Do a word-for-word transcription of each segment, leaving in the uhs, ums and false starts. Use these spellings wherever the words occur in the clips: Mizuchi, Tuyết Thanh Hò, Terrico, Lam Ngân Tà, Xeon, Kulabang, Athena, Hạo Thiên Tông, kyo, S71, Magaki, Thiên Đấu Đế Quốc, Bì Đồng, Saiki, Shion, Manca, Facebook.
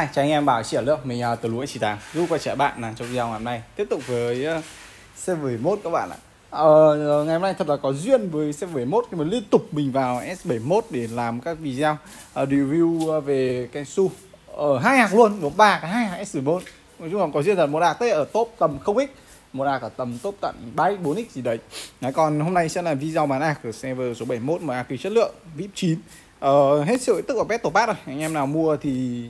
Hi, chào anh em Bảo Chị Ở Nước, mình uh, từ Lúa chín tám giúp các trẻ bạn là trong video ngày hôm nay tiếp tục với uh, S bảy mốt các bạn ạ. Ờ, ngày hôm nay thật là có duyên với S bảy mốt khi mà liên tục mình vào S bảy mốt để làm các video uh, review về Kensu ở hai hạc luôn, có ba cái hai hạc S bảy mốt. Nói chung là có duyên là một hạc tới ở top tầm không x, một hạc ở tầm top tận ba x bốn x gì đấy. Đấy, còn hôm nay sẽ là video bán hạc của server số bảy mốt mà hạc chất lượng vê i pê chín. Ờ, hết sự tức ở Battle Pass rồi, anh em nào mua thì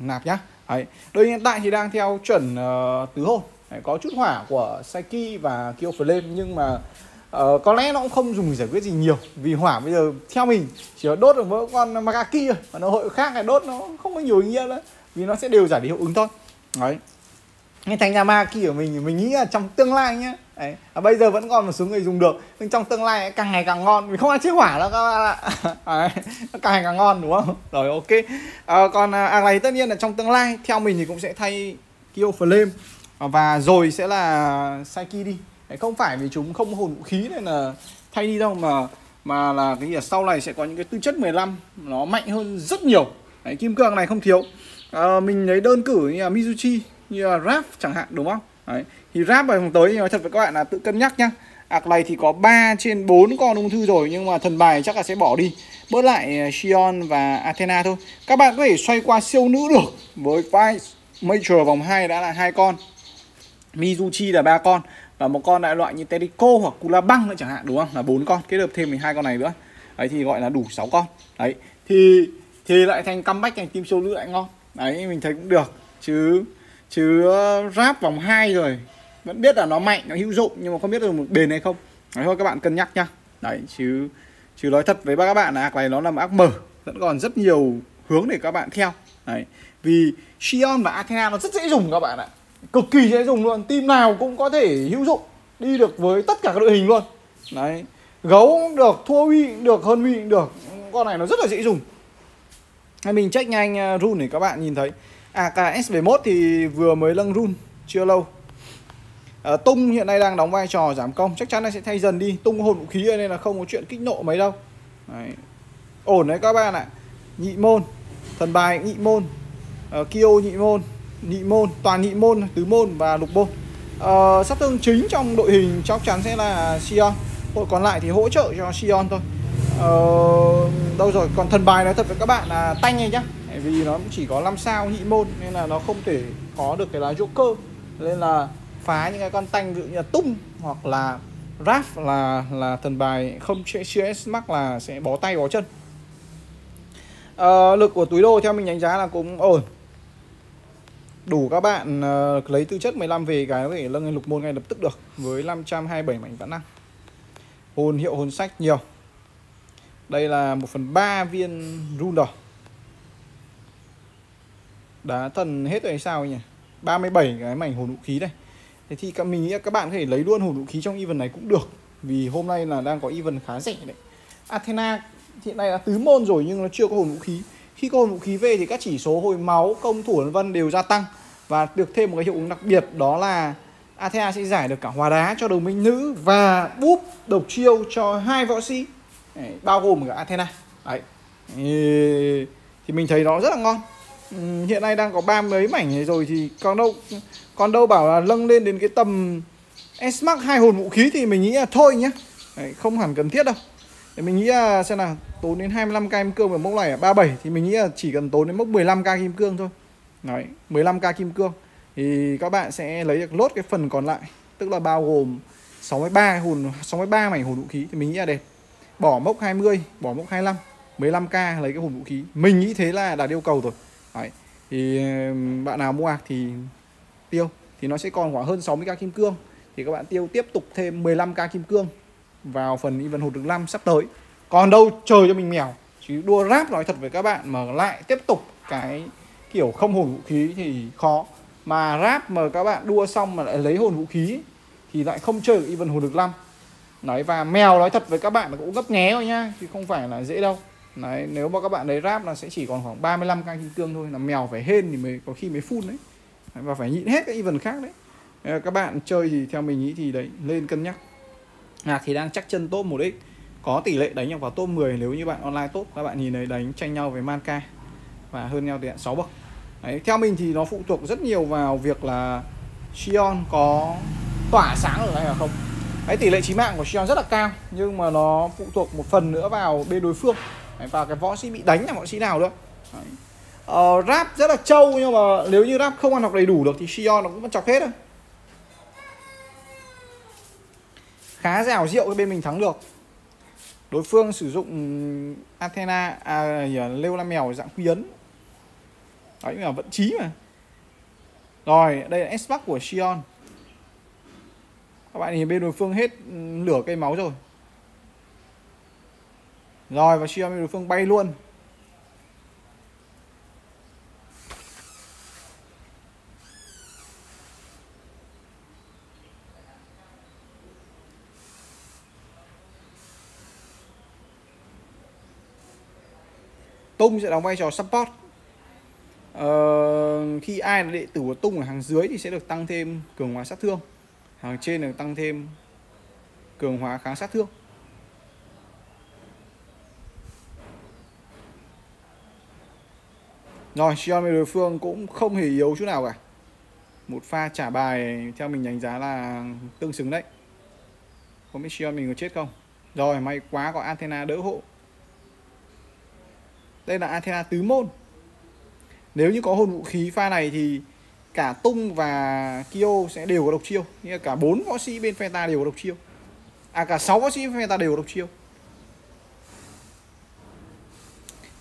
nạp nhá. Đấy. Đôi hiện tại thì đang theo chuẩn uh, tứ hồn. Đấy, có chút hỏa của Psyche và Kyo Flame nhưng mà uh, có lẽ nó cũng không dùng giải quyết gì nhiều, vì hỏa bây giờ theo mình chỉ đốt được với con Magaki thôi, còn nó hội khác này đốt nó không có nhiều ý nghĩa nữa, vì nó sẽ đều giải đi hiệu ứng thôi. Đấy. Nên thành ra Magaki của mình mình nghĩ là trong tương lai nhá. Đấy. À, bây giờ vẫn còn một số người dùng được nhưng trong tương lai càng ngày càng ngon vì không ăn chiếc hỏa đâu các bạn ạ. À, càng ngày càng ngon đúng không? Rồi ok. À, còn hàng này tất nhiên là trong tương lai theo mình thì cũng sẽ thay Kyo Flame và rồi sẽ là Psyche đi. Đấy, không phải vì chúng không hồn vũ khí nên là thay đi đâu mà mà là cái gì ở sau này sẽ có những cái tư chất mười lăm nó mạnh hơn rất nhiều. Đấy, kim cương này không thiếu. À, mình lấy đơn cử như là Mizuchi, như là Rap chẳng hạn đúng không? Đấy. Thì Rap vào vòng tới nói thật với các bạn là tự cân nhắc nhá. Ạc này thì có ba trên bốn con ung thư rồi nhưng mà thần bài chắc là sẽ bỏ đi, bớt lại Shion và Athena thôi. Các bạn có thể xoay qua siêu nữ được với Vice Major vòng hai đã là hai con, Mizuchi là ba con và một con đại loại như Terrico hoặc Kulabang nữa chẳng hạn đúng không, là bốn con, kết hợp thêm mình hai con này nữa. Đấy thì gọi là đủ sáu con. Đấy thì thì lại thành comeback thành team siêu nữ lại ngon. Đấy mình thấy cũng được chứ. Chứ Rap vòng hai rồi vẫn biết là nó mạnh, nó hữu dụng nhưng mà không biết được một bền hay không. Đấy, thôi các bạn cân nhắc nhá. Đấy chứ chứ nói thật với các bạn là ác này nó là một ác mở, vẫn còn rất nhiều hướng để các bạn theo. Đấy, vì Shion và Athena nó rất dễ dùng các bạn ạ, cực kỳ dễ dùng luôn, team nào cũng có thể hữu dụng, đi được với tất cả các đội hình luôn. Đấy, gấu cũng được, thua Huy cũng được, hơn Huy cũng được, con này nó rất là dễ dùng. Mình check nhanh run để các bạn nhìn thấy. À, cả S bảy mốt thì vừa mới lâng run chưa lâu. À, Tung hiện nay đang đóng vai trò giảm công, chắc chắn là sẽ thay dần đi. Tung hồn vũ khí nên là không có chuyện kích nộ mấy đâu. Đấy. Ổn đấy các bạn ạ. Nhị môn, thần bài nhị môn, à, Kyo nhị môn, nhị môn, toàn nhị môn, tứ môn và lục môn. À, sát thương chính trong đội hình chắc chắn sẽ là Shion, hội còn lại thì hỗ trợ cho Shion thôi. À, đâu rồi, còn thần bài nói thật với các bạn là tanh này nhá, vì nó chỉ có năm sao nhị môn nên là nó không thể có được cái lá Joker, nên là phá những cái con tanh ví dụ như là Tung hoặc là Raf là là thần bài không chưa mắc là sẽ bó tay bó chân. À, lực của túi đô theo mình đánh giá là cũng ổn, đủ các bạn uh, lấy tư chất mười lăm về cái có thể nâng lục môn ngay lập tức được với năm trăm hai mươi bảy mảnh vạn năng, hồn hiệu hồn sách nhiều. Đây là một phần ba viên run đỏ. Đá thần hết rồi hay sao nhỉ? ba mươi bảy cái mảnh hồn vũ khí đây. Thế thì mình nghĩ các bạn có thể lấy luôn hồn vũ khí trong event này cũng được, vì hôm nay là đang có event khá rẻ đấy. Athena hiện nay là tứ môn rồi nhưng nó chưa có hồn vũ khí. Khi có hồn vũ khí về thì các chỉ số hồi máu, công thủ vân vân đều gia tăng, và được thêm một cái hiệu ứng đặc biệt đó là Athena sẽ giải được cả hóa đá cho đồng minh nữ và búp độc chiêu cho hai võ sĩ, đấy, bao gồm cả Athena. Đấy. Thì mình thấy nó rất là ngon. Hiện nay đang có ba mấy mảnh này rồi thì còn đâu còn đâu bảo là nâng lên đến cái tầm S-Max hai hồn vũ khí thì mình nghĩ là thôi nhé. Đấy, không hẳn cần thiết đâu. Để mình nghĩ là xem nào, tốn đến hai mươi lăm k kim cương ở mốc này ở ba mươi bảy thì mình nghĩ là chỉ cần tốn đến mốc mười lăm k kim cương thôi. Đấy, mười lăm k kim cương thì các bạn sẽ lấy được lốt cái phần còn lại, tức là bao gồm sáu mươi ba hồn sáu mươi ba mảnh hồn vũ khí thì mình nghĩ là đẹp. Bỏ mốc hai mươi, bỏ mốc hai mươi lăm, mười lăm k lấy cái hồn vũ khí. Mình nghĩ thế là đạt yêu cầu rồi. Đấy. Thì bạn nào mua hạc thì tiêu thì nó sẽ còn khoảng hơn sáu mươi k kim cương, thì các bạn tiêu tiếp tục thêm mười lăm k kim cương vào phần event hột được năm sắp tới. Còn đâu trời cho mình mèo chứ đua Rap nói thật với các bạn mà lại tiếp tục cái kiểu không hồn vũ khí thì khó, mà Rap mà các bạn đua xong mà lại lấy hồn vũ khí thì lại không chơi được event hột được năm. Nói và mèo nói thật với các bạn là cũng gấp nghé rồi nhá, chứ không phải là dễ đâu. Đấy, nếu mà các bạn lấy Rap là sẽ chỉ còn khoảng ba mươi lăm k kim cương thôi, là mèo phải hên thì mới có khi mới full đấy. Đấy, và phải nhịn hết các event khác đấy. Đấy, các bạn chơi thì theo mình nghĩ thì đấy, lên cân nhắc. Hạc thì đang chắc chân top một x, có tỷ lệ đánh vào top mười nếu như bạn online tốt. Các bạn nhìn thấy đánh tranh nhau với Manca và hơn nhau thì sáu bậc. Đấy, theo mình thì nó phụ thuộc rất nhiều vào việc là Xeon có tỏa sáng ở đây là không. Đấy, tỷ lệ chí mạng của Xeon rất là cao, nhưng mà nó phụ thuộc một phần nữa vào bên đối phương. Đấy, và cái võ sĩ bị đánh là võ sĩ nào nữa. Đấy. Ờ, rap rất là trâu, nhưng mà nếu như rap không ăn học đầy đủ được thì Xeon nó cũng vẫn chọc hết thôi. Khá dẻo rượu cái bên mình thắng được. Đối phương sử dụng Athena, à, lêu la mèo dạng quy ấn. Đấy là vận trí mà. Rồi, đây là S-Buck của Xeon. Các bạn nhìn bên đối phương hết lửa cây máu rồi. Rồi, và Xeon bên đối phương bay luôn. Tung sẽ đóng vai trò support. Ờ, khi ai là đệ tử của Tung ở hàng dưới thì sẽ được tăng thêm cường hóa sát thương, hàng trên được tăng thêm cường hóa kháng sát thương. Rồi, Xeon đối phương cũng không hề yếu chút nào cả. Một pha trả bài theo mình đánh giá là tương xứng đấy. Không biết Xeon mình có chết không. Rồi, may quá có Athena đỡ hộ. Đây là Athena tứ môn. Nếu như có hồn vũ khí pha này thì cả Tung và Kyo sẽ đều có độc chiêu. Nghĩa là cả bốn võ sĩ bên phe ta đều có độc chiêu. À, cả sáu võ sĩ bên phe ta đều có độc chiêu.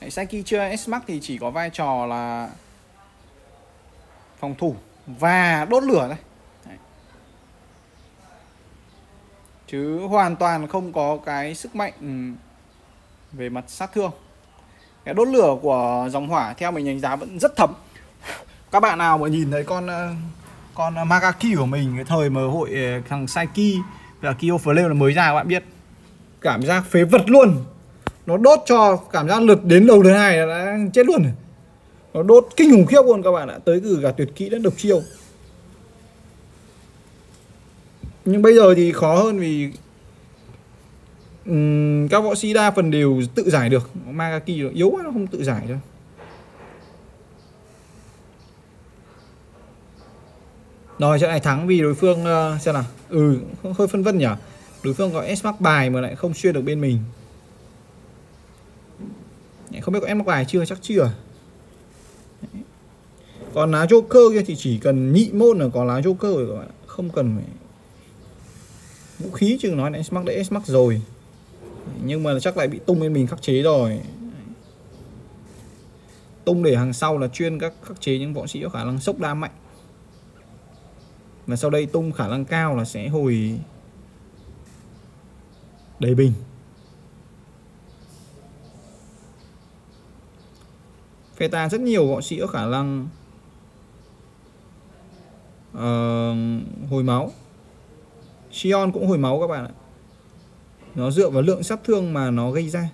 Saiki chơi S-Max thì chỉ có vai trò là phòng thủ và đốt lửa này. Đấy. Chứ hoàn toàn không có cái sức mạnh về mặt sát thương. Cái đốt lửa của dòng hỏa theo mình đánh giá vẫn rất thấm. Các bạn nào mà nhìn thấy con con Magaki của mình cái thời mà hội thằng Saiki và Kyo Flame là mới ra, các bạn biết cảm giác phế vật luôn. Nó đốt cho cảm giác lượt đến đầu thứ hai là đã chết luôn. Nó đốt kinh khủng khiếp luôn các bạn ạ, tới từ cả tuyệt kỹ đến độc chiêu. Nhưng bây giờ thì khó hơn vì Uhm, các võ sĩ đa phần đều tự giải được. Magaki nó yếu quá, nó không tự giải đâu. Rồi, trận này thắng vì đối phương uh, xem nào. Ừ, hơi phân vân nhỉ. Đối phương có S-Max bài mà lại không xuyên được bên mình. Không biết có S-Max bài chưa, chắc chưa. Đấy. Còn lá Joker kia thì chỉ cần nhị môn là có lá Joker rồi các bạn. Không cần phải vũ khí, chứ nói là S-Max đã S-Max rồi. Nhưng mà chắc lại bị Tung bên mình khắc chế rồi. Tung để hàng sau là chuyên các khắc chế những võ sĩ có khả năng sốc đa mạnh. Và sau đây Tung khả năng cao là sẽ hồi đầy bình. Phe ta rất nhiều võ sĩ có khả năng uh, hồi máu. Xeon cũng hồi máu các bạn ạ. Nó dựa vào lượng sát thương mà nó gây ra.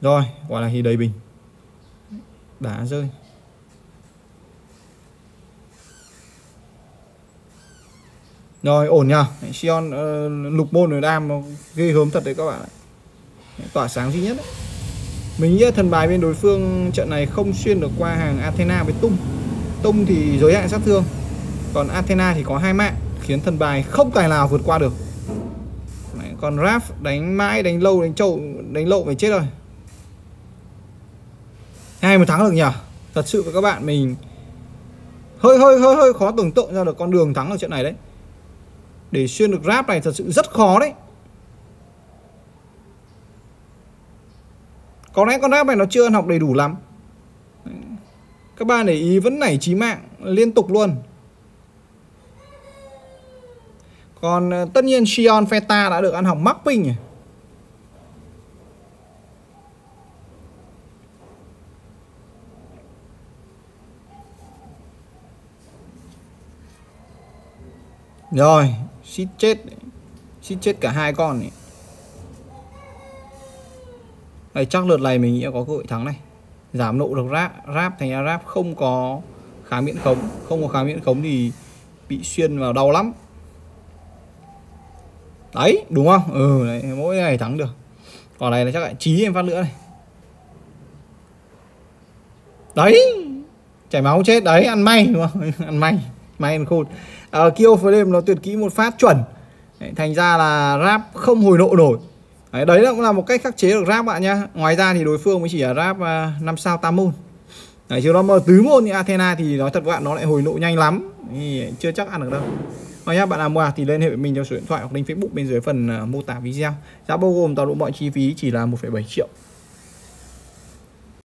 Rồi, quả là thì đầy bình. Đá rơi. Rồi, ổn nhờ. Xeon uh, lục môn rồi, đam nó ghê gớm thật đấy các bạn ạ. Tỏa sáng duy nhất đấy. Mình nghĩ thần bài bên đối phương trận này không xuyên được qua hàng Athena với Tung. Tung thì giới hạn sát thương, còn Athena thì có hai mạng, khiến thần bài không tài nào vượt qua được. Còn Raph đánh mãi, đánh lâu, đánh trâu, đánh lộ phải chết rồi. Hai mà thắng được nhỉ? Thật sự với các bạn, mình hơi hơi hơi hơi khó tưởng tượng ra được con đường thắng ở trận này đấy. Để xuyên được Raph này thật sự rất khó đấy. Có lẽ con Raph này nó chưa ăn học đầy đủ lắm. Các bạn để ý vẫn nảy chí mạng liên tục luôn. Còn tất nhiên Xeon phe ta đã được ăn học mapping. Rồi, xít chết. Xít chết cả hai con này. Đấy, chắc lượt này mình nghĩ có cơ hội thắng này. Giảm nộ được Rap, Rap thành ra Rap không có kháng miễn khống. Không có kháng miễn khống thì bị xuyên vào đau lắm. Đấy, đúng không? Ừ, đấy, mỗi ngày thắng được. Còn này là chắc lại trí em phát nữa này. Đấy, chảy máu chết đấy, ăn may đúng không? Ăn may, may ăn khôn. uh, Kyo Flame nó tuyệt kỹ một phát chuẩn đấy, thành ra là ráp không hồi nộ nổi đấy, đấy là cũng là một cách khắc chế được ráp bạn nhá. Ngoài ra thì đối phương mới chỉ là ráp uh, năm sao tám môn đấy, chứ nó mà tứ môn thì Athena thì nói thật bạn nó lại hồi nộ nhanh lắm thì chưa chắc ăn được đâu. Ngoài ra bạn nào mua thì liên hệ với mình theo số điện thoại hoặc link Facebook bên dưới phần uh, mô tả video. Giá bao gồm toàn bộ mọi chi phí chỉ là một phẩy bảy triệu.